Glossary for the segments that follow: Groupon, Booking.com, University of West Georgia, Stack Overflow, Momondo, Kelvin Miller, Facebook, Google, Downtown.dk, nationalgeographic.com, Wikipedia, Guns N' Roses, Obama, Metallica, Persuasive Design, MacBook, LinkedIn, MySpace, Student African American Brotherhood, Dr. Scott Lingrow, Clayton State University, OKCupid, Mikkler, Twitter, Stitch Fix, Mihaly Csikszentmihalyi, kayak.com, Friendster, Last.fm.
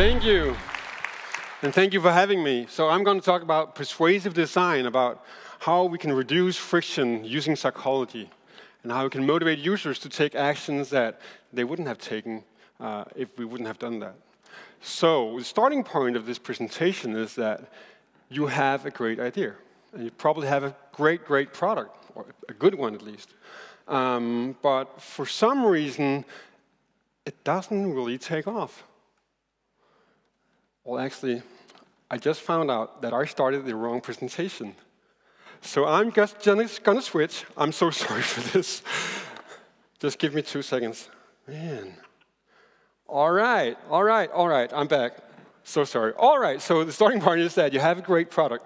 Thank you. And thank you for having me. So I'm going to talk about persuasive design, about how we can reduce friction using psychology, and how we can motivate users to take actions that they wouldn't have taken if we wouldn't have done that. So the starting point of this presentation is that you have a great idea. And you probably have a great, great product, or a good one at least. But for some reason, it doesn't really take off. Well, actually, I just found out that I started the wrong presentation. So I'm just going to switch. I'm so sorry for this. Just give me 2 seconds. Man. All right. I'm back. So sorry. All right, so the starting point is that you have a great product.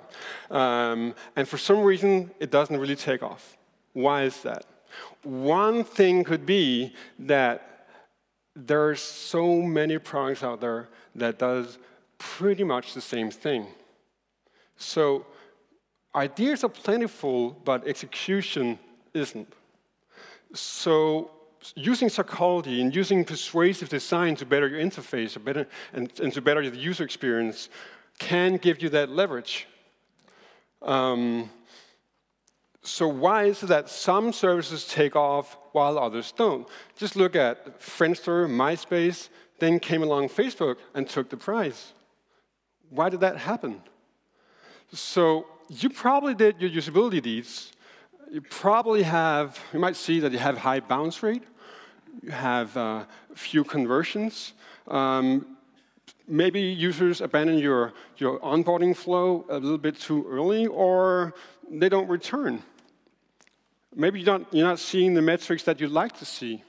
And for some reason, it doesn't really take off. Why is that? One thing could be that there are so many products out there that does pretty much the same thing. So ideas are plentiful, but execution isn't. So using psychology and using persuasive design to better your interface and to better the user experience can give you that leverage. So why is it that some services take off while others don't? Just look at Friendster, MySpace, then came along Facebook and took the prize. Why did that happen? So you probably did your usability deeds. You might see that you have high bounce rate. You have few conversions. Maybe users abandon your onboarding flow a little bit too early, or they don't return. Maybe you're not seeing the metrics that you'd like to see.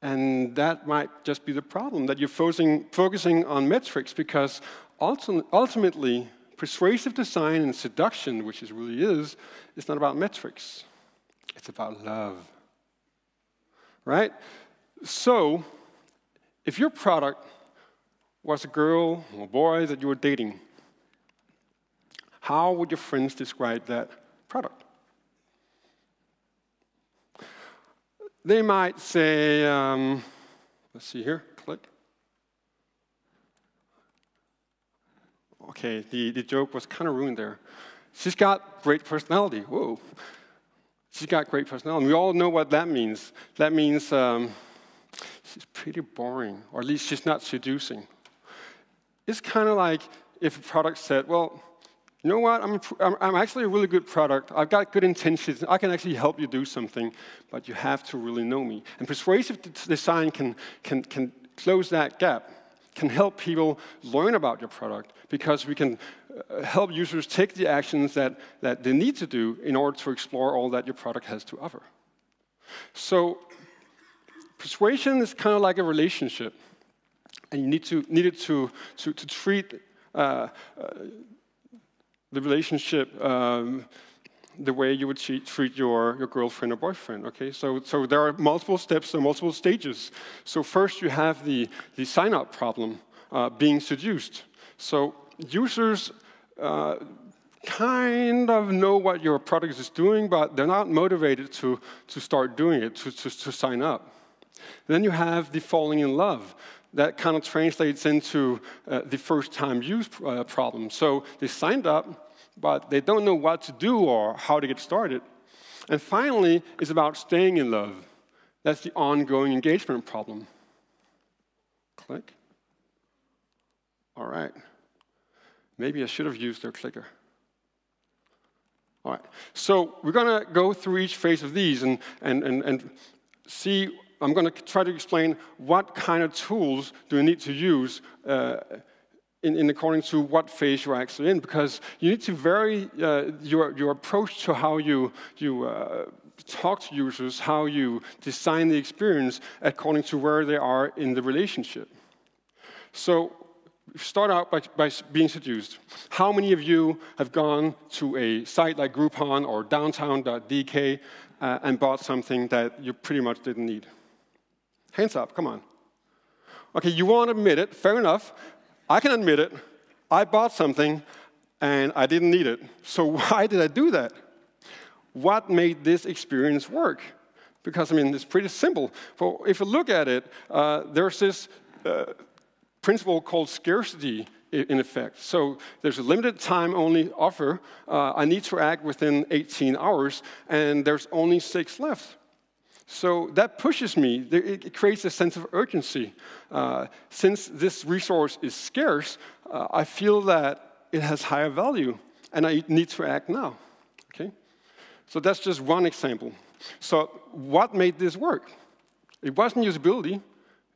And that might just be the problem, that you're focusing on metrics, because ultimately, persuasive design and seduction, which it really is, it's not about metrics. It's about love, right? So if your product was a girl or a boy that you were dating, how would your friends describe that product? They might say, let's see here, click. Okay, the joke was kind of ruined there. She's got great personality. Whoa. She's got great personality. We all know what that means. That means she's pretty boring, or at least she's not seducing. It's kind of like if a product said, well, you know what, I'm actually a really good product. I've got good intentions. I can actually help you do something, but you have to really know me. And persuasive design can close that gap, can help people learn about your product, because we can help users take the actions that they need to do in order to explore all that your product has to offer. So persuasion is kind of like a relationship, and you need to treat the relationship the way you would treat your girlfriend or boyfriend, okay? So there are multiple steps and multiple stages. So first you have the sign-up problem, being seduced. So users kind of know what your product is doing, but they're not motivated to start doing it, to sign up. Then you have the falling in love. That kind of translates into the first-time use problem. So they signed up, but they don't know what to do or how to get started. And finally, it's about staying in love. That's the ongoing engagement problem. Click. All right. Maybe I should have used their clicker. All right. So we're going to go through each phase of these and see. I'm going to try to explain what kind of tools do you need to use in according to what phase you're actually in, because you need to vary your approach to how you talk to users, how you design the experience according to where they are in the relationship. So start out by being seduced. How many of you have gone to a site like Groupon or Downtown.dk and bought something that you pretty much didn't need? Hands up, come on. Okay, you won't admit it, fair enough. I can admit it. I bought something and I didn't need it. So why did I do that? What made this experience work? Because, I mean, it's pretty simple. Well, if you look at it, there's this principle called scarcity in effect. So there's a limited time only offer. I need to act within 18 hours, and there's only 6 left. So that pushes me. It creates a sense of urgency. Since this resource is scarce, I feel that it has higher value, and I need to act now. Okay? So that's just one example. So what made this work? It wasn't usability.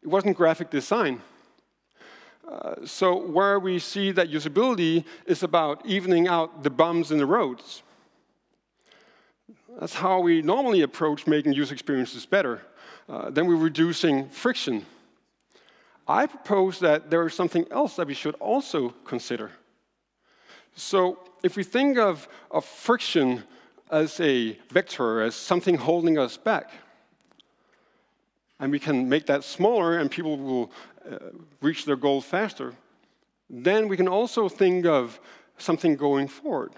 It wasn't graphic design. So where we see that usability is about evening out the bumps in the roads. That's how we normally approach making user experiences better. Then we're reducing friction. I propose that there is something else that we should also consider. So if we think of friction as a vector, as something holding us back, and we can make that smaller and people will reach their goal faster, then we can also think of something going forward.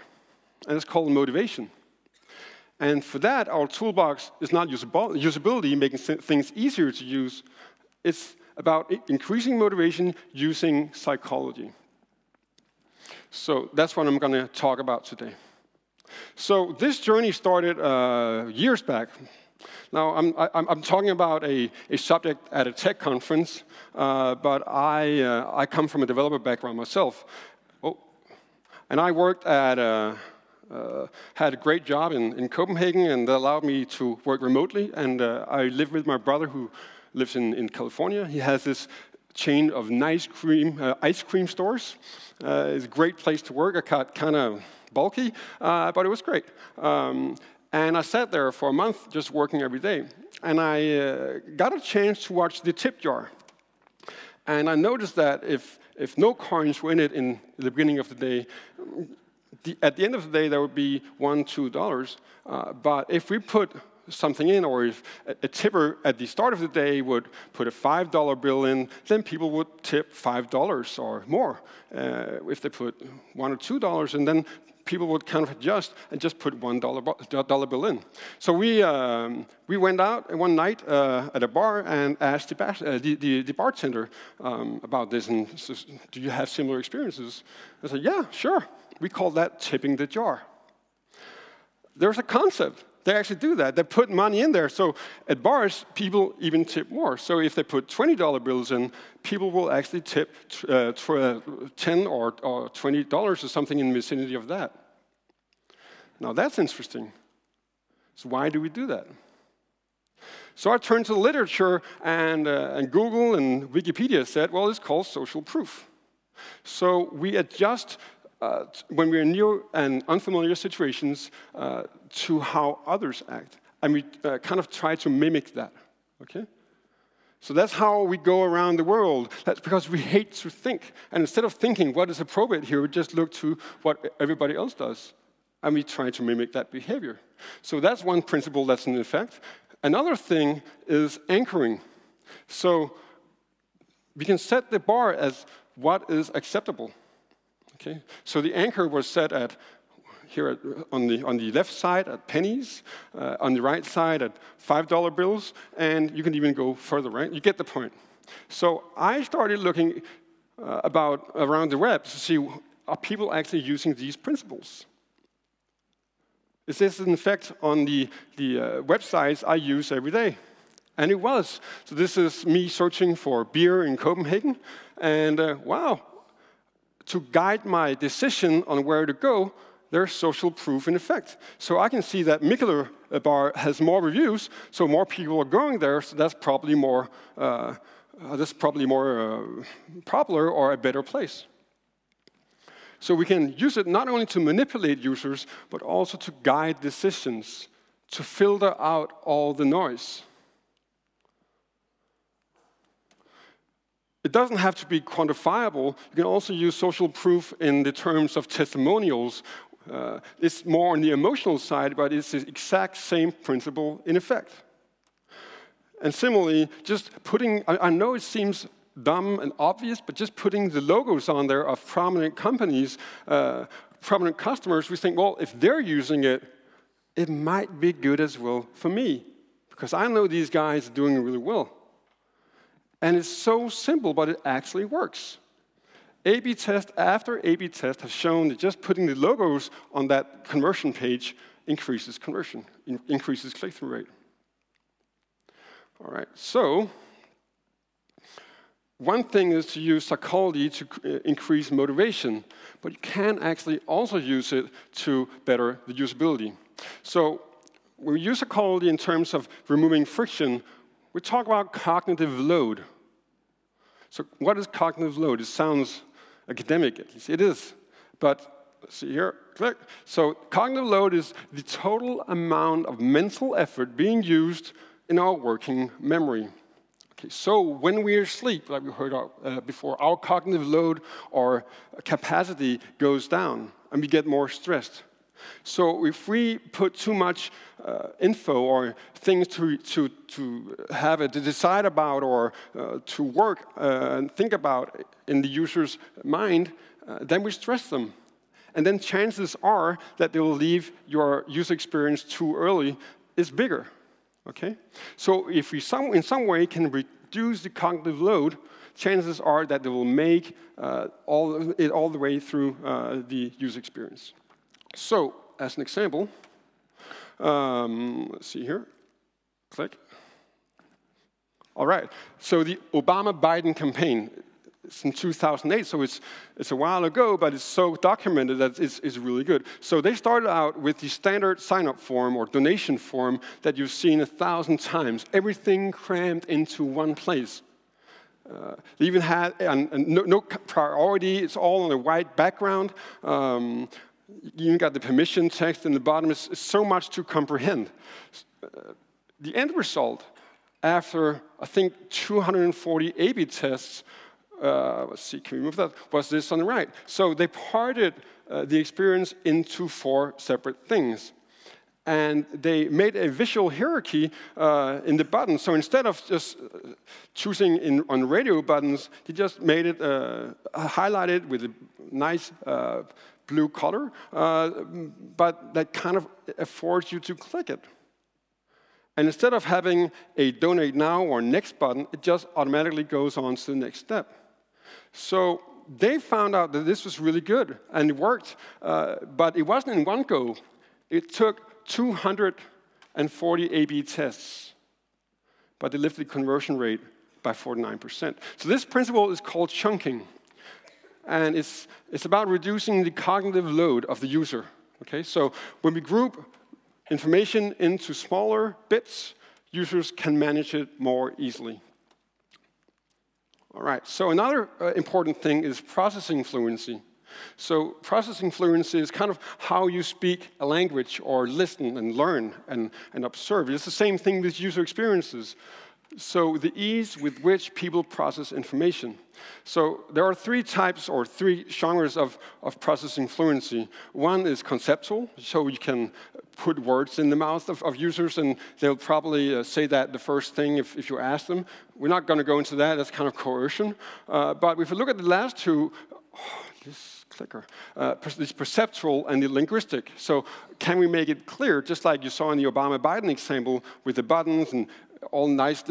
And it's called motivation. And for that, our toolbox is not usability, making things easier to use. It's about increasing motivation using psychology. So that's what I'm going to talk about today. So this journey started years back. Now, I'm talking about a subject at a tech conference, but I come from a developer background myself. Oh, and I worked at had a great job in Copenhagen, and that allowed me to work remotely. And I live with my brother who lives in California. He has this chain of nice ice cream stores. It's a great place to work. I got kind of bulky, but it was great. And I sat there for a month just working every day. And I got a chance to watch the tip jar. And I noticed that if no coins were in it in the beginning of the day, at the end of the day, there would be $1, $2. But if we put something in, or if a tipper at the start of the day would put a $5 bill in, then people would tip $5 or more. If they put $1 or $2 in, then people would kind of adjust and just put $1 bill in. So we went out one night at a bar and asked the bartender about this, and says, "Do you have similar experiences?" I said, "Yeah, sure." We call that tipping the jar. There's a concept. They actually do that. They put money in there. So at bars, people even tip more. So if they put $20 bills in, people will actually tip $10 or $20 or something in the vicinity of that. Now, that's interesting. So why do we do that? So I turned to the literature, and Google and Wikipedia said, well, it's called social proof. So we adjust when we're in new and unfamiliar situations to how others act. And we kind of try to mimic that, okay? So that's how we go around the world. That's because we hate to think. And instead of thinking what is appropriate here, we just look to what everybody else does. And we try to mimic that behavior. So that's one principle that's in effect. Another thing is anchoring. So we can set the bar as what is acceptable. Okay. So the anchor was set at here on the left side at pennies, on the right side at $5 bills, and you can even go further, right? You get the point. So I started looking around the web to see, are people actually using these principles? Is this an effect on the websites I use every day? And it was. So this is me searching for beer in Copenhagen, and wow. To guide my decision on where to go, there's social proof in effect. So I can see that Mikkler bar has more reviews, so more people are going there, so that's probably more popular or a better place. So we can use it not only to manipulate users, but also to guide decisions, to filter out all the noise. It doesn't have to be quantifiable. You can also use social proof in the terms of testimonials. It's more on the emotional side, but it's the exact same principle in effect. And similarly, just putting, I know it seems dumb and obvious, but just putting the logos on there of prominent companies, prominent customers, we think, well, if they're using it, it might be good as well for me, because I know these guys are doing it really well. And it's so simple, but it actually works. A/B test after A/B test have shown that just putting the logos on that conversion page increases conversion, increases click-through rate. All right, so one thing is to use psychology to increase motivation, but you can actually also use it to better the usability. So when we use psychology in terms of removing friction, we talk about cognitive load. So what is cognitive load? It sounds academic, at least it is. But see here, click. So cognitive load is the total amount of mental effort being used in our working memory. Okay, so when we are asleep, like we heard before, our cognitive load or capacity goes down, and we get more stressed. So if we put too much info or things to have it to decide about or to work and think about in the user's mind, then we stress them. And then chances are that they will leave your user experience too early is bigger. Okay? So if we in some way can reduce the cognitive load, chances are that they will make all the way through the user experience. So, as an example, let's see here, click. All right, so the Obama-Biden campaign, it's in 2008, so it's a while ago, but it's so documented that it's really good. So they started out with the standard sign-up form or donation form that you've seen 1,000 times, everything crammed into one place. They even had no priority, it's all on a white background. You even got the permission text in the bottom. It's so much to comprehend. The end result, after I think 240 A/B tests, let's see, can we move that? Was this on the right? So they parted the experience into 4 separate things, and they made a visual hierarchy in the buttons. So instead of just choosing on radio buttons, they just made it highlighted with a nice blue color, but that kind of affords you to click it. And instead of having a donate now or next button, it just automatically goes on to the next step. So they found out that this was really good, and it worked, but it wasn't in one go. It took 240 A/B tests, but they lifted the conversion rate by 49%. So this principle is called chunking. And it's about reducing the cognitive load of the user. Okay? So when we group information into smaller bits, users can manage it more easily. All right, so another important thing is processing fluency. So processing fluency is kind of how you speak a language or listen and learn and observe. It's the same thing with user experiences. So the ease with which people process information. So there are 3 types or 3 genres of processing fluency. One is conceptual, so you can put words in the mouth of users, and they'll probably say that the first thing if you ask them. We're not going to go into that, that's kind of coercion. But if you look at the last 2, this clicker, this perceptual and the linguistic. So can we make it clear, just like you saw in the Obama-Biden example with the buttons and all nice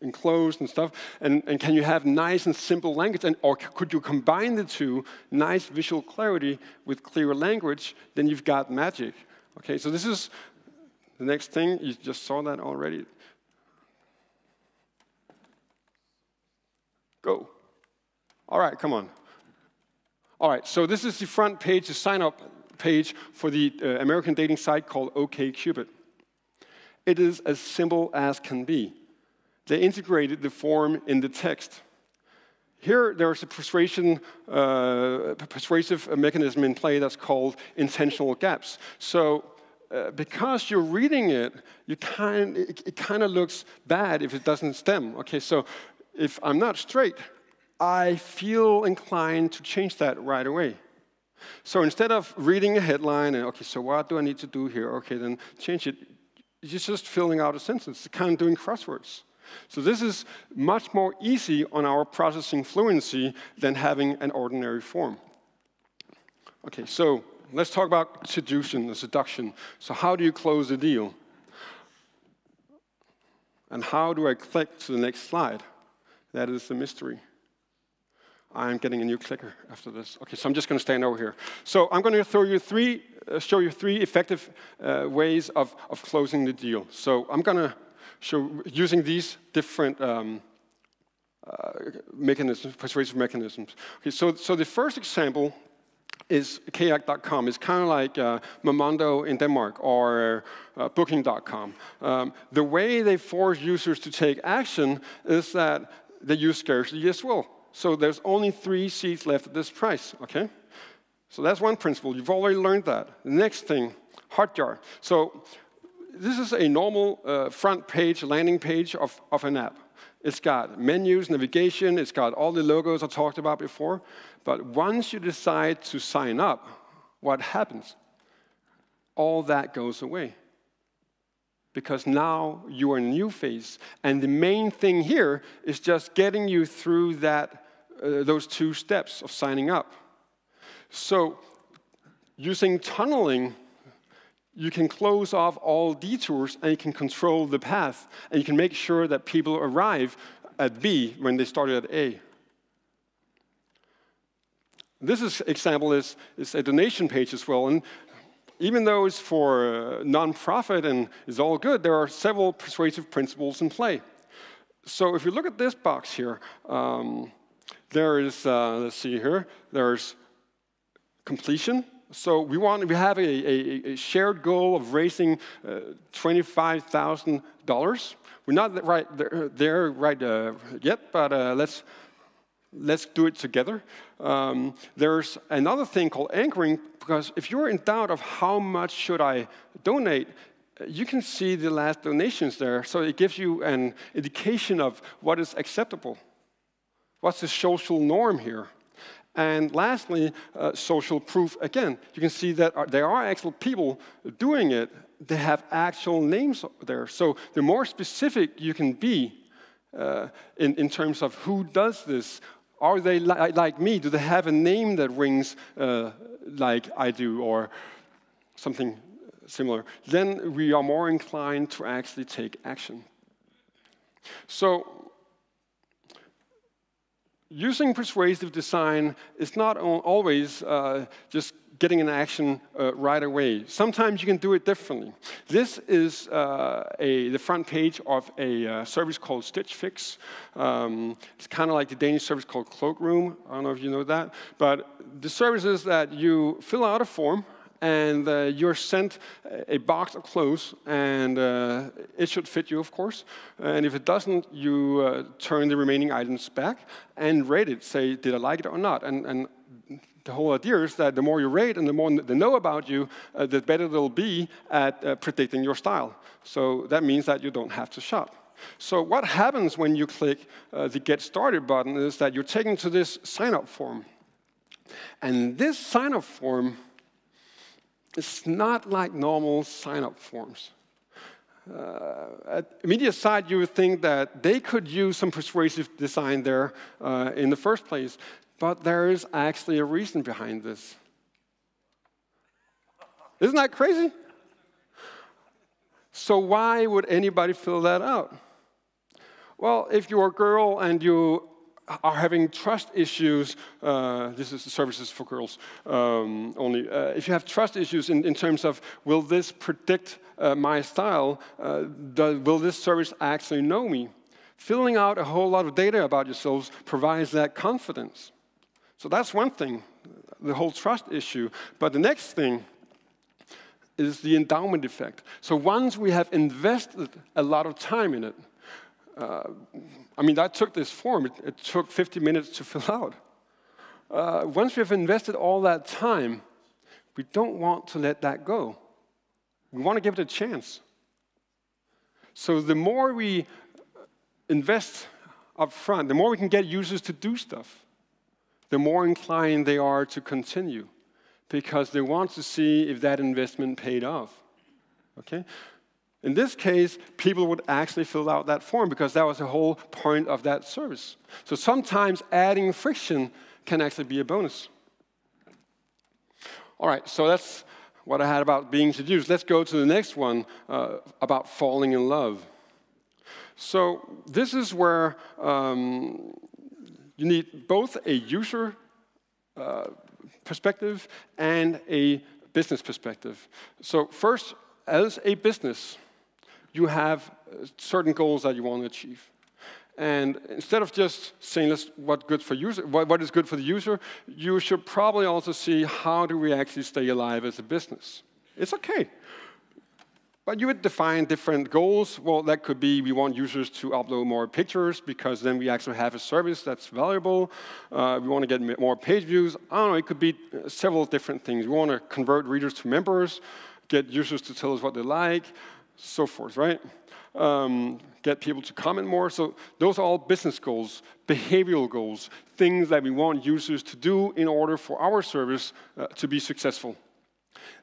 enclosed and stuff, and can you have nice and simple language, or could you combine the 2, nice visual clarity with clearer language, then you've got magic. Okay, so this is the next thing, you just saw that already. Go. All right, come on. All right, so this is the front page, the sign-up page for the American dating site called OKCupid. It is as simple as can be. They integrated the form in the text. Here, there's a persuasive mechanism in play that's called intentional gaps. So, because you're reading it, it kind of looks bad if it doesn't stem. Okay, so if I'm not straight, I feel inclined to change that right away. So instead of reading a headline and, okay, so what do I need to do here? Okay, then change it. It's just filling out a sentence, it's kind of doing crosswords. So this is much more easy on our processing fluency than having an ordinary form. Okay, so let's talk about seduction. So how do you close the deal? And how do I click to the next slide? That is the mystery. I'm getting a new clicker after this. Okay, so I'm just going to stand over here. So I'm going to show you three effective ways of closing the deal. So I'm going to show using these different mechanisms, persuasive mechanisms. Okay, so the first example is kayak.com. It's kind of like Momondo in Denmark or Booking.com. The way they force users to take action is that they use scarcity as well. So there's only 3 seats left at this price, okay? So that's one principle. You've already learned that. The next thing, Hotjar. So this is a normal front page, landing page of an app. It's got menus, navigation, it's got all the logos I talked about before. But once you decide to sign up, what happens? All that goes away. Because now you are in a new phase. And the main thing here is just getting you through that, those 2 steps of signing up. So using tunneling, you can close off all detours, and you can control the path, and you can make sure that people arrive at B when they started at A. This example is a donation page as well, and even though it's for non-profit and it's all good, there are several persuasive principles in play. So if you look at this box here, there is, let's see here, there's completion. So we have a shared goal of raising $25,000. We're not there yet, but let's do it together. There's another thing called anchoring, because if you're in doubt of how much should I donate, you can see the last donations there. So it gives you an indication of what is acceptable. What's the social norm here? And lastly, social proof again. You can see that there are actual people doing it. They have actual names there. So the more specific you can be in terms of who does this, are they like me? Do they have a name that rings like I do or something similar? Then we are more inclined to actually take action. So using persuasive design is not always just getting an action right away. Sometimes you can do it differently. This is the front page of a service called Stitch Fix. It's kind of like the Danish service called Cloak Room. I don't know if you know that. But the service is that you fill out a form, and you're sent a box of clothes, and it should fit you, of course. And if it doesn't, you turn the remaining items back and rate it. Say, did I like it or not? And the whole idea is that the more you rate and the more they know about you, the better they'll be at predicting your style. So that means that you don't have to shop. So what happens when you click the Get Started button is that you're taken to this sign-up form. And this sign-up form, it's not like normal sign-up forms. At media side, you would think that they could use some persuasive design there in the first place, but there is actually a reason behind this. Isn't that crazy? So why would anybody fill that out? Well, if you're a girl and you are having trust issues, this is the services for girls only. If you have trust issues in terms of, will this predict my style, will this service actually know me? Filling out a whole lot of data about yourselves provides that confidence. So that's one thing, the whole trust issue. But the next thing is the endowment effect. So once we have invested a lot of time in it, I mean, that took this form. It took 50 minutes to fill out. Once we've invested all that time, we don't want to let that go. We want to give it a chance. So the more we invest up front, the more we can get users to do stuff, the more inclined they are to continue, because they want to see if that investment paid off. Okay? In this case, people would actually fill out that form because that was the whole point of that service. So sometimes adding friction can actually be a bonus. All right, so that's what I had about being seduced. Let's go to the next one about falling in love. So this is where you need both a user perspective and a business perspective. So first, as a business, you have certain goals that you want to achieve. And instead of just saying what is good for the user, you should probably also see how do we actually stay alive as a business. It's OK. But you would define different goals. Well, that could be we want users to upload more pictures because then we actually have a service that's valuable. We want to get more page views. I don't know, it could be several different things. We want to convert readers to members, get users to tell us what they like, so forth, right? Get people to comment more. So those are all business goals, behavioral goals, things that we want users to do in order for our service to be successful.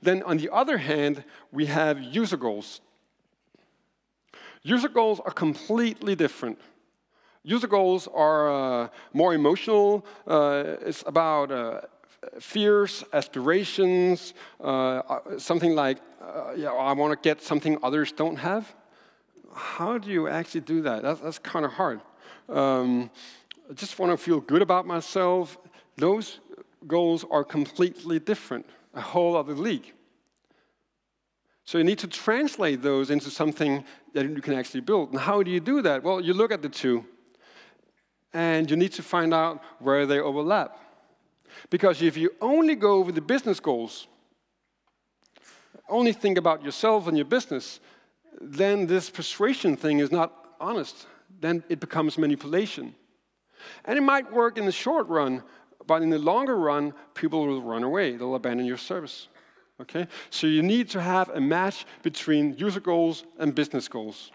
Then, on the other hand, we have user goals. User goals are completely different. User goals are more emotional. It's about fears, aspirations, something like, I want to get something others don't have. How do you actually do that? That's kind of hard. I just want to feel good about myself. Those goals are completely different. A whole other league. So you need to translate those into something that you can actually build. And how do you do that? Well, you look at the two, and you need to find out where they overlap. Because if you only go over the business goals, only think about yourself and your business, then this persuasion thing is not honest. Then it becomes manipulation. And it might work in the short run, but in the longer run, people will run away. They'll abandon your service. Okay? So you need to have a match between user goals and business goals.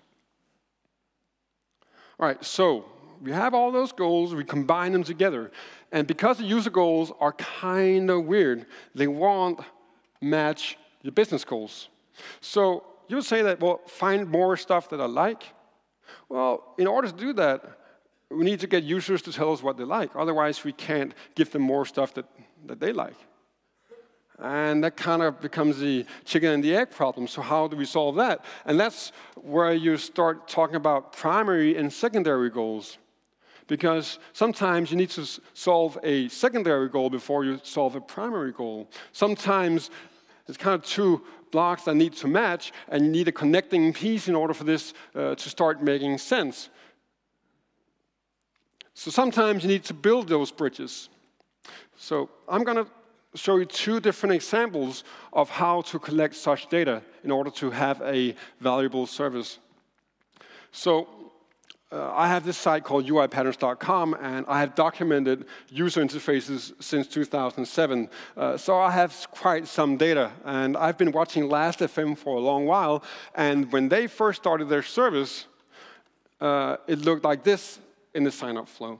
All right, so we have all those goals. We combine them together. And because the user goals are kind of weird, they won't match your business goals. So you would say that, well, find more stuff that I like. Well, in order to do that, we need to get users to tell us what they like. Otherwise, we can't give them more stuff that they like. And that kind of becomes the chicken and the egg problem. So how do we solve that? And that's where you start talking about primary and secondary goals. Because sometimes you need to solve a secondary goal before you solve a primary goal. Sometimes it's kind of two blocks that need to match, and you need a connecting piece in order for this to start making sense. So sometimes you need to build those bridges. So I'm going to show you two different examples of how to collect such data in order to have a valuable service. So I have this site called uipatterns.com, and I have documented user interfaces since 2007. So I have quite some data. And I've been watching Last.fm for a long while. And when they first started their service, it looked like this in the sign-up flow.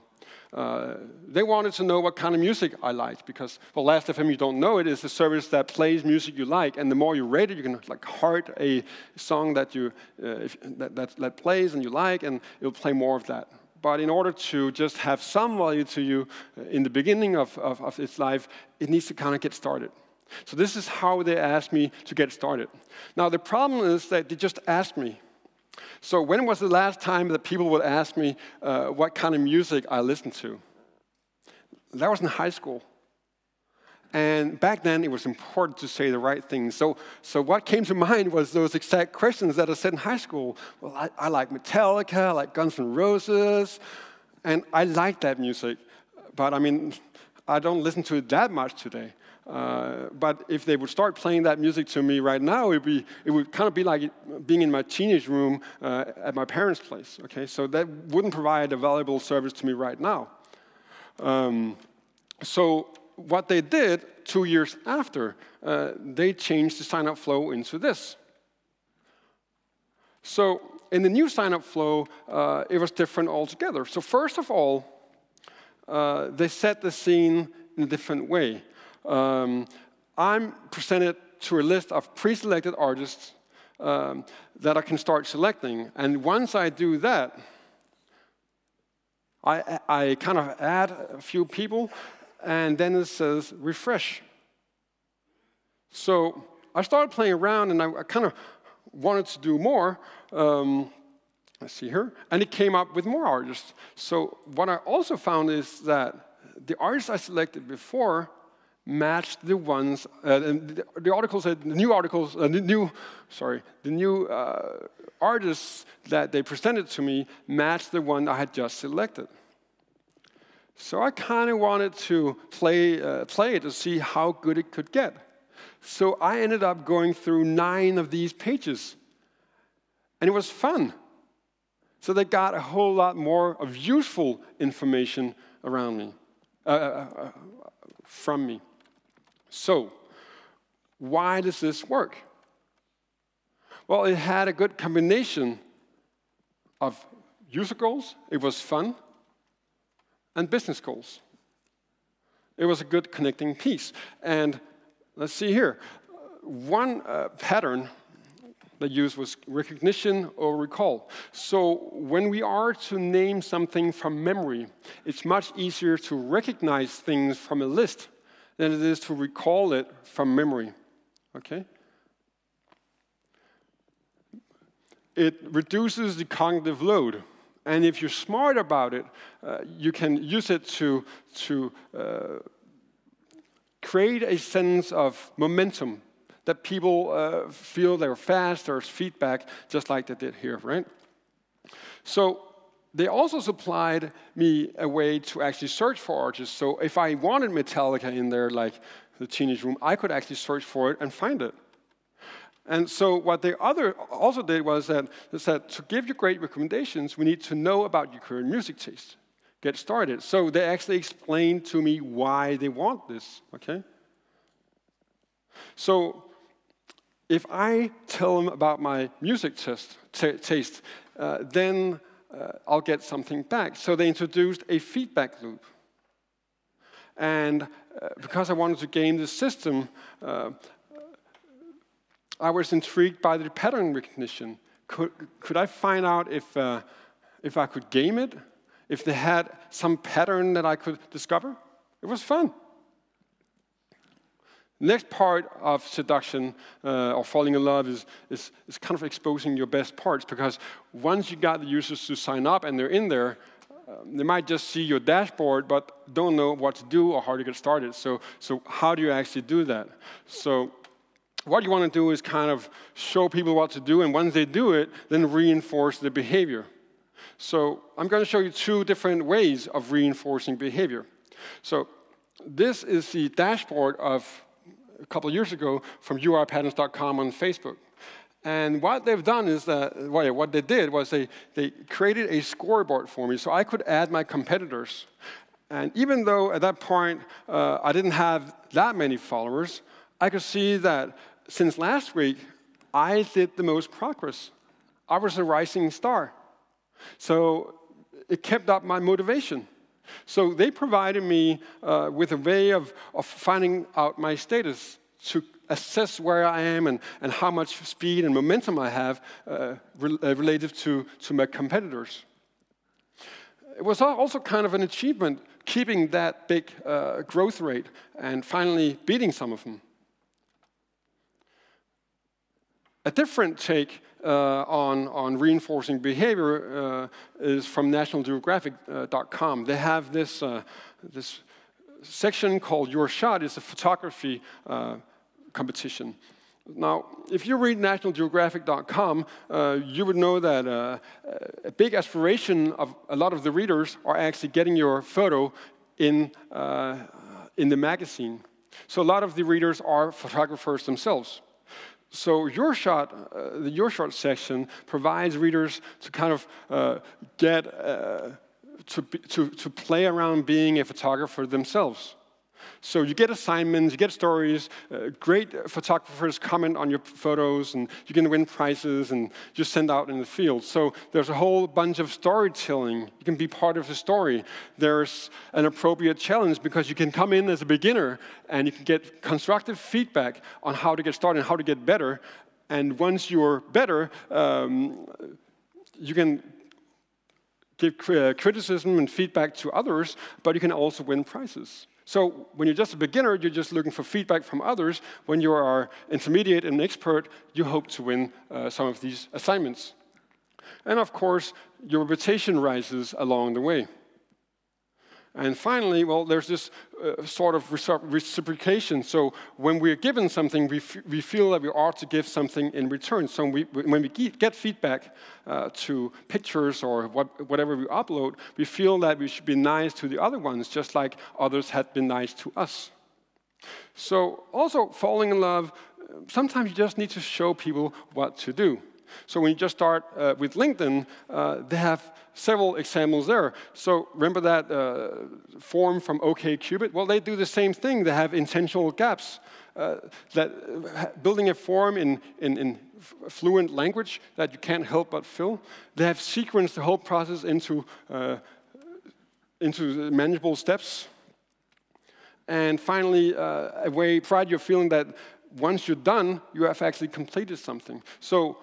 They wanted to know what kind of music I liked, because, well, Last.fm, you don't know it, is a service that plays music you like, and the more you rate it, you can like heart a song that you that plays and you like, and it'll play more of that. But in order to just have some value to you in the beginning of its life, it needs to kind of get started. So this is how they asked me to get started. Now, the problem is that they just asked me. So when was the last time that people would ask me what kind of music I listened to? That was in high school. And back then, it was important to say the right things. So what came to mind was those exact questions that I said in high school. Well, I like Metallica, I like Guns N' Roses, and I like that music. But I mean, I don't listen to it that much today. But if they would start playing that music to me right now, it would kind of be like being in my teenage room at my parents' place. Okay, so that wouldn't provide a valuable service to me right now. So what they did 2 years after, they changed the sign-up flow into this. So in the new sign-up flow, it was different altogether. So first of all, they set the scene in a different way. I'm presented to a list of pre-selected artists that I can start selecting. And once I do that, I kind of add a few people, and then it says refresh. So I started playing around, and I kind of wanted to do more. I see her. And it came up with more artists. So what I also found is that the artists I selected before matched the ones, the articles, the new articles, the new artists that they presented to me matched the one I had just selected. So I kind of wanted to play it to see how good it could get. So I ended up going through 9 of these pages, and it was fun. So they got a whole lot more of useful information around me, from me. So, why does this work? Well, it had a good combination of user goals, it was fun, and business goals. It was a good connecting piece. And let's see here. One pattern they used was recognition or recall. So when we are to name something from memory, it's much easier to recognize things from a list than it is to recall it from memory. Okay? It reduces the cognitive load. And if you're smart about it, you can use it to create a sense of momentum that people feel they're fast, there's feedback, just like they did here, right? So they also supplied me a way to actually search for artists. So if I wanted Metallica in there, like the Teenage Room, I could actually search for it and find it. And so what they also did was that they said, to give you great recommendations, we need to know about your current music taste. Get started. So they actually explained to me why they want this, okay? So if I tell them about my music taste, then I'll get something back. So they introduced a feedback loop. And because I wanted to game the system, I was intrigued by the pattern recognition. Could I find out if I could game it? If they had some pattern that I could discover? It was fun. Next part of seduction or falling in love is kind of exposing your best parts, because once you got the users to sign up and they're in there, they might just see your dashboard but don't know what to do or how to get started. So how do you actually do that? So what you want to do is kind of show people what to do, and once they do it, then reinforce the behavior. So I'm going to show you 2 different ways of reinforcing behavior. So this is the dashboard of a couple of years ago from uipatterns.com on Facebook. And what they've done is that, well, what they did was they created a scoreboard for me so I could add my competitors. And even though at that point I didn't have that many followers, I could see that since last week, I did the most progress. I was a rising star. So it kept up my motivation. So they provided me with a way of finding out my status, to assess where I am and how much speed and momentum I have relative to my competitors. It was also kind of an achievement, keeping that big growth rate and finally beating some of them. A different take on reinforcing behavior is from nationalgeographic.com. They have this section called Your Shot. It's a photography competition. Now, if you read nationalgeographic.com, you would know that a big aspiration of a lot of the readers are actually getting your photo in the magazine. So a lot of the readers are photographers themselves. So Your Shot, the Your Shot section provides readers to kind of get to play around being a photographer themselves. So you get assignments, you get stories, great photographers comment on your photos, and you can win prizes and just send out in the field. So there's a whole bunch of storytelling. You can be part of the story. There's an appropriate challenge, because you can come in as a beginner and you can get constructive feedback on how to get started and how to get better. And once you're better, you can give criticism and feedback to others, but you can also win prizes. So when you're just a beginner, you're just looking for feedback from others. When you are intermediate and expert, you hope to win some of these assignments. And of course, your reputation rises along the way. And finally, well, there's this sort of reciprocation. So when we're given something, we feel that we ought to give something in return. So when we get feedback to pictures or whatever we upload, we feel that we should be nice to the other ones, just like others had been nice to us. So also, falling in love, sometimes you just need to show people what to do. So when you just start with LinkedIn, they have several examples there. So remember that form from OKCupid? Well, they do the same thing. They have intentional gaps. Building a form in fluent language that you can't help but fill. They have sequenced the whole process into manageable steps. And finally, a way pride you're feeling that once you're done, you have actually completed something. So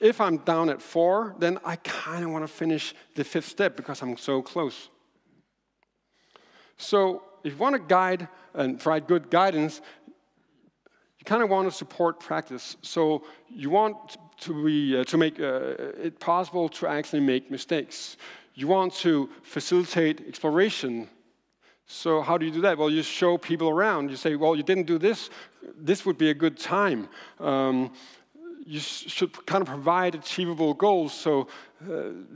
if I'm down at 4, then I kind of want to finish the 5th step because I'm so close. So if you want to guide and provide good guidance, you kind of want to support practice. So you want to make it possible to actually make mistakes. You want to facilitate exploration. So how do you do that? Well, you show people around. You say, well, you didn't do this. This would be a good time. You should kind of provide achievable goals, so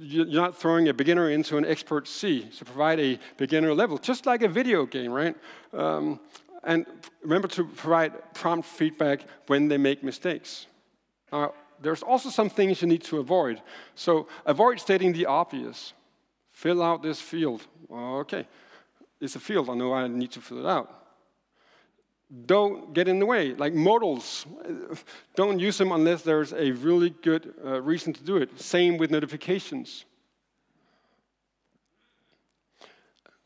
you're not throwing a beginner into an expert sea. So provide a beginner level, just like a video game, right? And remember to provide prompt feedback when they make mistakes. There's also some things you need to avoid. So avoid stating the obvious. Fill out this field. OK, it's a field. I know I need to fill it out. Don't get in the way, like modals. Don't use them unless there's a really good reason to do it. Same with notifications.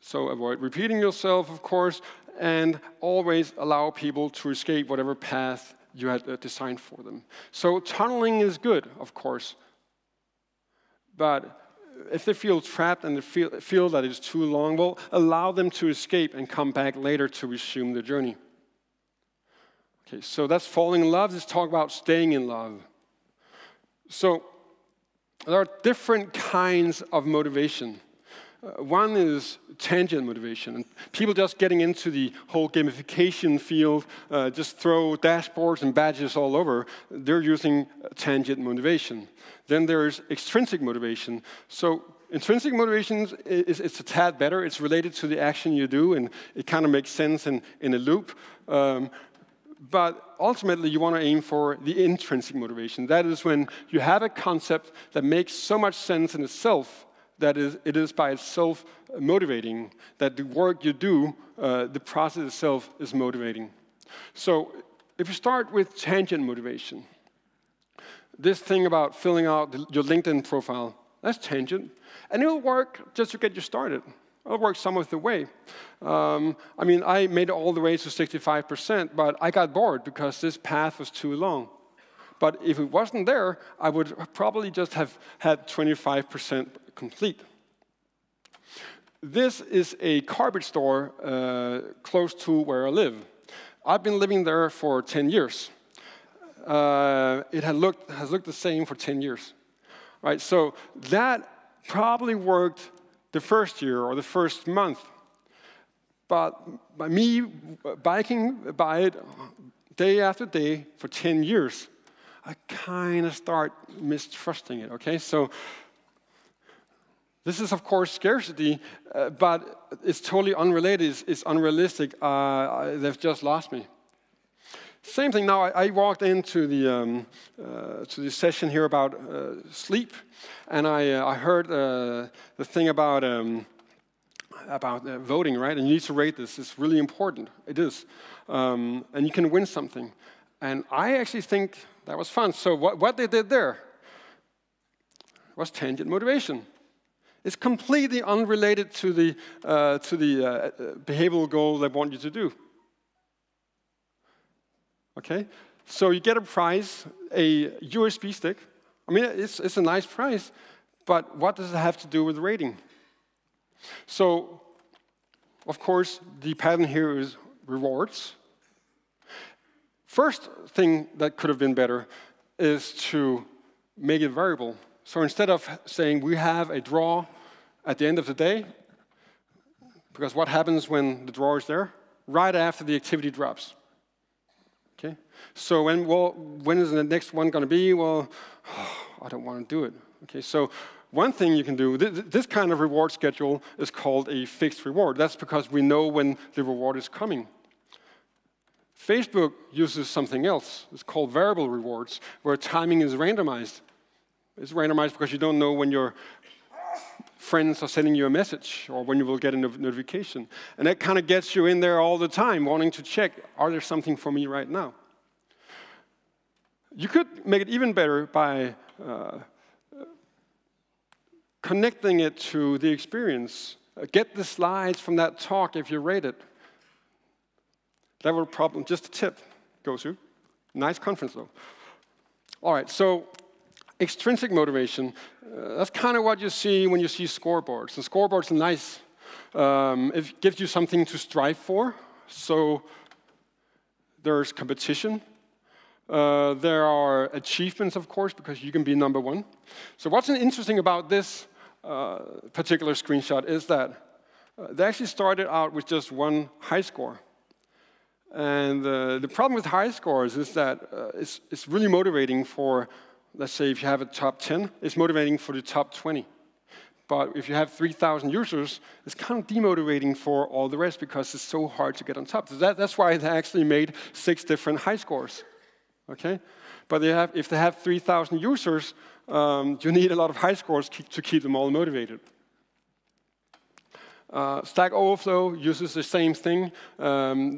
So avoid repeating yourself, of course, and always allow people to escape whatever path you had designed for them. So tunneling is good, of course, but if they feel trapped and they feel that it's too long, well, allow them to escape and come back later to resume the journey. Okay, so that's falling in love. Let's talk about staying in love. So there are different kinds of motivation. One is tangent motivation, and people just getting into the whole gamification field, just throw dashboards and badges all over. They're using tangent motivation. Then there's extrinsic motivation. So intrinsic motivation is a tad better. It's related to the action you do, and it kind of makes sense in a loop. But ultimately, you want to aim for the intrinsic motivation. That is when you have a concept that makes so much sense in itself that it is by itself motivating, that the work you do, the process itself is motivating. So if you start with tangent motivation, this thing about filling out your LinkedIn profile, that's tangent. And it will work just to get you started. I'll work some of the way. I mean, I made it all the way to 65%, but I got bored because this path was too long. But if it wasn't there, I would probably just have had 25% complete. This is a garbage store close to where I live. I've been living there for 10 years. It has looked the same for 10 years. Right, so that probably worked the first year or the first month. But by me biking by it day after day for 10 years, I kind of start mistrusting it, okay? So this is, of course, scarcity, but it's totally unrelated. It's unrealistic. They've just lost me. Same thing now, I walked into the session here about sleep, and I heard the thing about voting, right? And you need to rate this. It's really important. It is. And you can win something. And I actually think that was fun. So what they did there was tangent motivation. It's completely unrelated to the behavioral goal they want you to do. Okay, so you get a prize, a USB stick. I mean, it's a nice prize, but what does it have to do with rating? So, of course, the pattern here is rewards. First thing that could have been better is to make it variable. So instead of saying we have a draw at the end of the day, because what happens when the draw is there? Right after the activity drops. Okay? So when is the next one going to be? Well, I don't want to do it. Okay, so one thing you can do, this kind of reward schedule is called a fixed reward. That's because we know when the reward is coming. Facebook uses something else. It's called variable rewards, where timing is randomized. It's randomized because you don't know when your friends are sending you a message or when you will get a notification. And that kind of gets you in there all the time, wanting to check, are there something for me right now? You could make it even better by connecting it to the experience. Get the slides from that talk if you rate it. That was a problem, just a tip, Gosu. Nice conference though. All right, so extrinsic motivation, that's kind of what you see when you see scoreboards. And scoreboards are nice. It gives you something to strive for. So there's competition. There are achievements, of course, because you can be number one. So what's interesting about this particular screenshot is that they actually started out with just one high score. And the problem with high scores is that it's really motivating for, let's say if you have a top 10, it's motivating for the top 20. But if you have 3,000 users, it's kind of demotivating for all the rest because it's so hard to get on top. So that's why they actually made 6 different high scores. Okay, but if they have 3,000 users, you need a lot of high scores to keep them all motivated. Stack Overflow uses the same thing.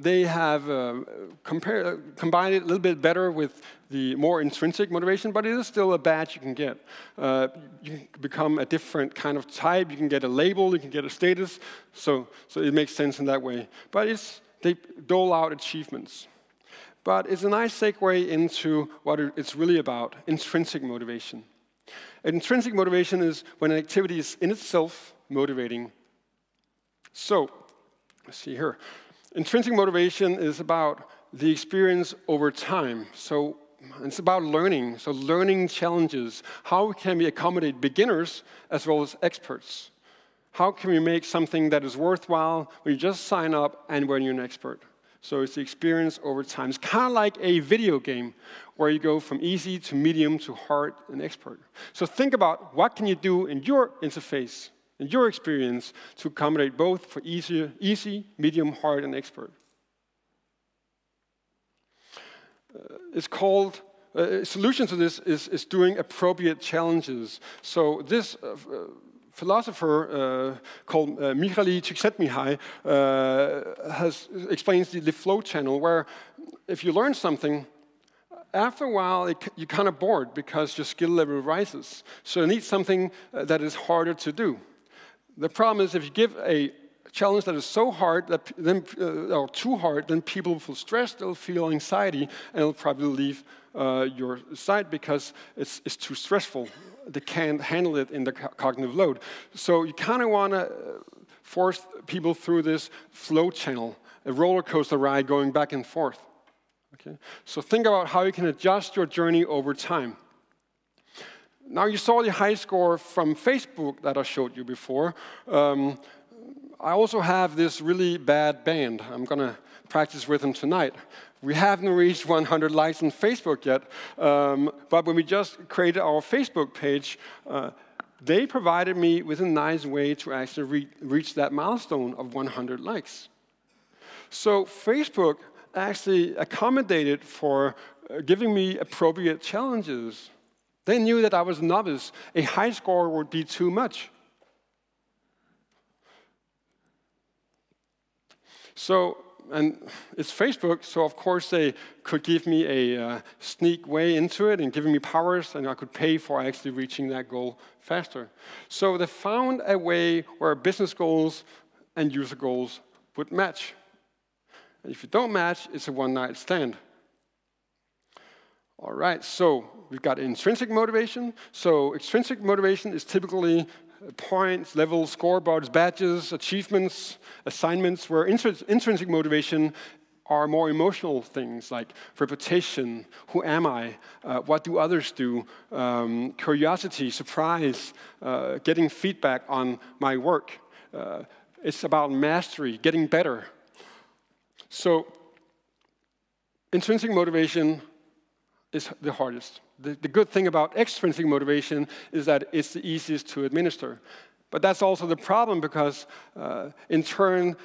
They have combined it a little bit better with the more intrinsic motivation, but it is still a badge you can get. You can become a different kind of type. You can get a label. You can get a status. So it makes sense in that way. But they dole out achievements. But it's a nice segue into what it's really about, intrinsic motivation. Intrinsic motivation is when an activity is in itself motivating. So, let's see here. Intrinsic motivation is about the experience over time. So, it's about learning. So, learning challenges. How can we accommodate beginners as well as experts? How can we make something that is worthwhile when you just sign up and when you're an expert? So it's the experience over time. It's kind of like a video game where you go from easy to medium to hard and expert. So think about what can you do in your interface, in your experience, to accommodate both for easy, medium, hard, and expert. It's called, a solution to this is doing appropriate challenges. So this philosopher called Mihaly Csikszentmihalyi explains the flow channel, where if you learn something, after a while you're kind of bored because your skill level rises. So you need something that is harder to do. The problem is if you give a challenge that is so hard, that or too hard, then people will feel stressed, they'll feel anxiety, and they'll probably leave your site because it's too stressful. They can't handle it in the cognitive load. So you kind of want to force people through this flow channel, a roller coaster ride going back and forth. Okay? So think about how you can adjust your journey over time. Now you saw the high score from Facebook that I showed you before. I also have this really bad band. I'm going to practice with them tonight. We haven't reached 100 likes on Facebook yet, but when we just created our Facebook page, they provided me with a nice way to actually reach that milestone of 100 likes. So Facebook actually accommodated for giving me appropriate challenges. They knew that I was a novice. A high score would be too much. So, and it's Facebook, so of course they could give me a sneak way into it and giving me powers, and I could pay for actually reaching that goal faster. So they found a way where business goals and user goals would match. And if you don't match, it's a one-night stand. All right, so we've got intrinsic motivation. So extrinsic motivation is typically points, levels, scoreboards, badges, achievements, assignments, where intrinsic motivation are more emotional things like reputation, who am I, what do others do, curiosity, surprise, getting feedback on my work. It's about mastery, getting better. So intrinsic motivation is the hardest. The good thing about extrinsic motivation is that it's the easiest to administer. But that's also the problem because, in turn,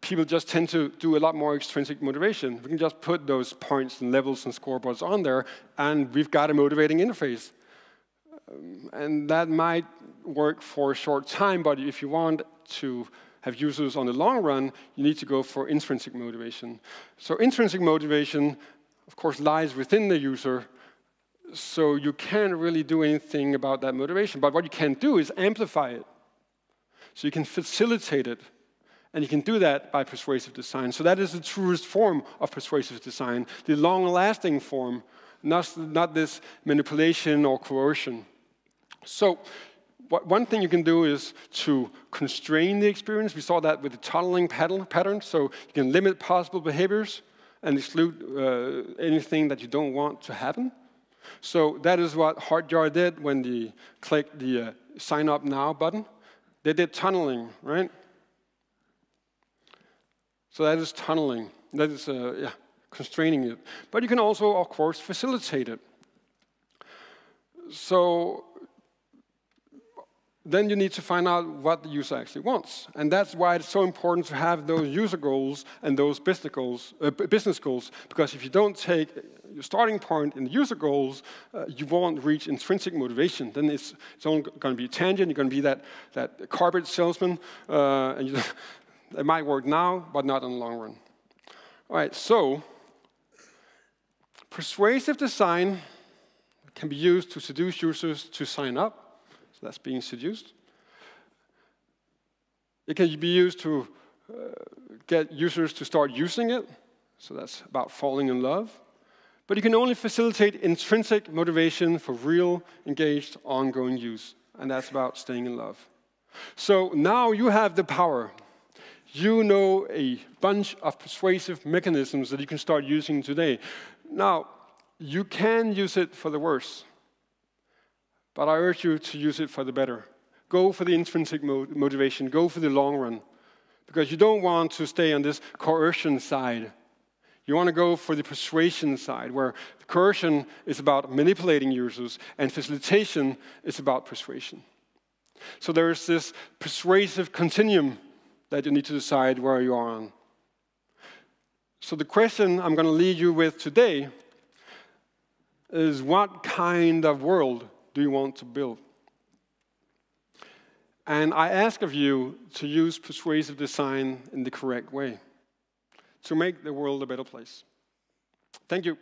people just tend to do a lot more extrinsic motivation. We can just put those points and levels and scoreboards on there, and we've got a motivating interface. And that might work for a short time, but if you want to have users on the long run, you need to go for intrinsic motivation. So intrinsic motivation, of course, lies within the user, so you can't really do anything about that motivation. But what you can do is amplify it. So you can facilitate it. And you can do that by persuasive design. So that is the truest form of persuasive design, the long-lasting form, not this manipulation or coercion. So one thing you can do is to constrain the experience. We saw that with the tunneling pattern. So you can limit possible behaviors and exclude anything that you don't want to happen. So that is what Hotjar did when they clicked the Sign Up Now button. They did tunneling, right? So that is tunneling. That is constraining it. But you can also, of course, facilitate it. So then you need to find out what the user actually wants. And that's why it's so important to have those user goals and those business goals. Because if you don't take your starting point in the user goals, you won't reach intrinsic motivation. Then it's only going to be tangent. You're going to be that carpet salesman. And you it might work now, but not in the long run. All right, so persuasive design can be used to seduce users to sign up. So that's being seduced. It can be used to get users to start using it. So that's about falling in love. But you can only facilitate intrinsic motivation for real, engaged, ongoing use. And that's about staying in love. So now you have the power. You know a bunch of persuasive mechanisms that you can start using today. Now, you can use it for the worse, but I urge you to use it for the better. Go for the intrinsic motivation. Go for the long run, because you don't want to stay on this coercion side. You want to go for the persuasion side, where the coercion is about manipulating users, and facilitation is about persuasion. So there's this persuasive continuum that you need to decide where you are on. So the question I'm going to lead you with today is, what kind of world do you want to build? And I ask of you to use persuasive design in the correct way to make the world a better place. Thank you.